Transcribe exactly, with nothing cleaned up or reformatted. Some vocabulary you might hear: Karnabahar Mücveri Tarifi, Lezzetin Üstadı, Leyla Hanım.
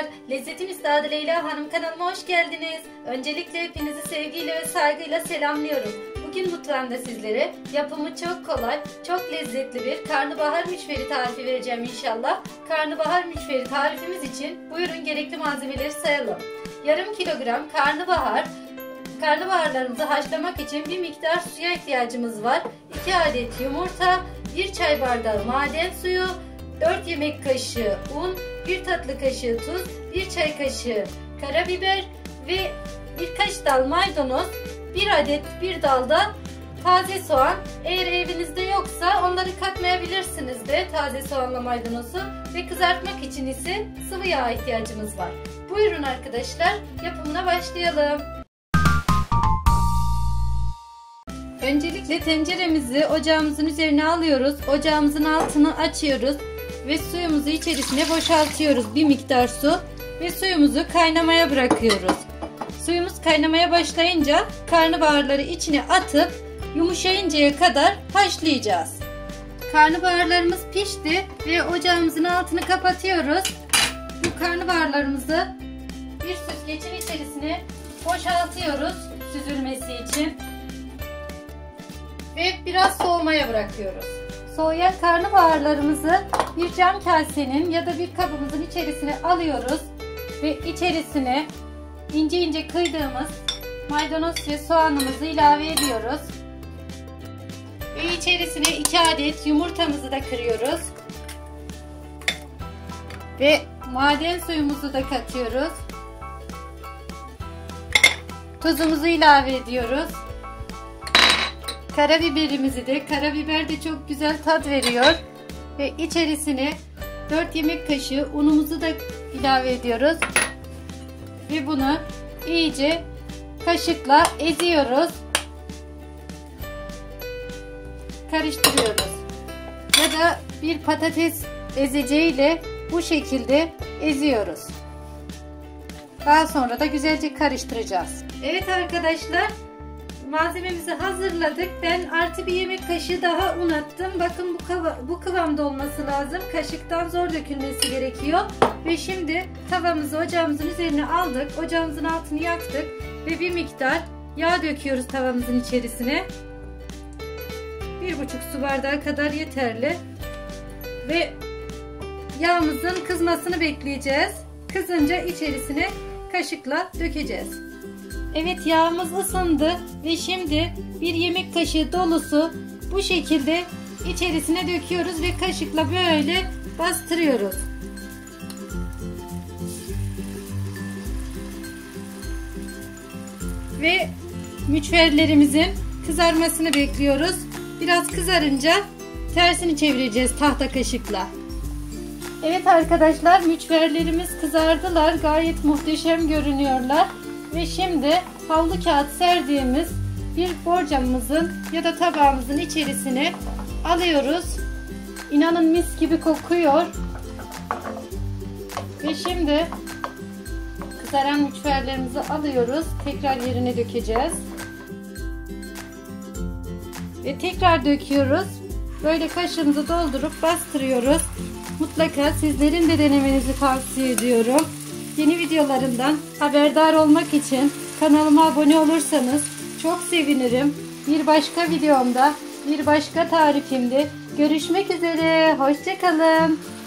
Merhabalar, Lezzetin Üstadı Leyla Hanım kanalıma hoş geldiniz. Öncelikle hepinizi sevgiyle ve saygıyla selamlıyorum. Bugün mutfağımda sizlere yapımı çok kolay, çok lezzetli bir karnabahar mücveri tarifi vereceğim inşallah. Karnabahar mücveri tarifimiz için buyurun gerekli malzemeleri sayalım. Yarım kilogram karnabahar, karnabaharlarımızı haşlamak için bir miktar suya ihtiyacımız var. iki adet yumurta, bir çay bardağı maden suyu, dört yemek kaşığı un, bir tatlı kaşığı tuz, bir çay kaşığı karabiber ve birkaç dal maydanoz, bir adet bir dal da taze soğan. Eğer evinizde yoksa onları katmayabilirsiniz de taze soğanla maydanozu ve kızartmak için ise sıvı yağa ihtiyacımız var. Buyurun arkadaşlar, yapımına başlayalım. Öncelikle tenceremizi ocağımızın üzerine alıyoruz. Ocağımızın altını açıyoruz ve suyumuzu içerisine boşaltıyoruz. Bir miktar su ve suyumuzu kaynamaya bırakıyoruz. Suyumuz kaynamaya başlayınca karnabaharları içine atıp yumuşayıncaya kadar haşlayacağız. Karnabaharlarımız pişti ve ocağımızın altını kapatıyoruz. Bu karnabaharlarımızı bir süzgecin içerisine boşaltıyoruz süzülmesi için. Ve biraz soğumaya bırakıyoruz. Soğuyan karnabaharlarımızı bir cam kasenin ya da bir kabımızın içerisine alıyoruz ve içerisine ince ince kıydığımız maydanoz ve soğanımızı ilave ediyoruz. Ve içerisine iki adet yumurtamızı da kırıyoruz. Ve maden suyumuzu da katıyoruz. Tuzumuzu ilave ediyoruz. Karabiberimizi de, karabiber de çok güzel tat veriyor. Ve içerisine dört yemek kaşığı unumuzu da ilave ediyoruz. Ve bunu iyice kaşıkla eziyoruz. Karıştırıyoruz. Ya da bir patates ezeceğiyle bu şekilde eziyoruz. Daha sonra da güzelce karıştıracağız. Evet arkadaşlar. Malzememizi hazırladık. Ben artı bir yemek kaşığı daha un attım. Bakın bu, kıva, bu kıvamda olması lazım. Kaşıktan zor dökülmesi gerekiyor. Ve şimdi tavamızı ocağımızın üzerine aldık. Ocağımızın altını yaktık. Ve bir miktar yağ döküyoruz tavamızın içerisine. Bir buçuk su bardağı kadar yeterli. Ve yağımızın kızmasını bekleyeceğiz. Kızınca içerisine kaşıkla dökeceğiz. Evet, yağımız ısındı ve şimdi bir yemek kaşığı dolusu bu şekilde içerisine döküyoruz ve kaşıkla böyle bastırıyoruz. Ve mücverlerimizin kızarmasını bekliyoruz. Biraz kızarınca tersini çevireceğiz tahta kaşıkla. Evet arkadaşlar, mücverlerimiz kızardılar. Gayet muhteşem görünüyorlar. Ve şimdi havlu kağıt serdiğimiz bir borcamımızın ya da tabağımızın içerisine alıyoruz. İnanın mis gibi kokuyor. Ve şimdi kızaran mücverlerimizi alıyoruz. Tekrar yerine dökeceğiz. Ve tekrar döküyoruz. Böyle kaşığımızı doldurup bastırıyoruz. Mutlaka sizlerin de denemenizi tavsiye ediyorum. Yeni videolarından haberdar olmak için kanalıma abone olursanız çok sevinirim. Bir başka videomda, bir başka tarifimde görüşmek üzere. Hoşça kalın.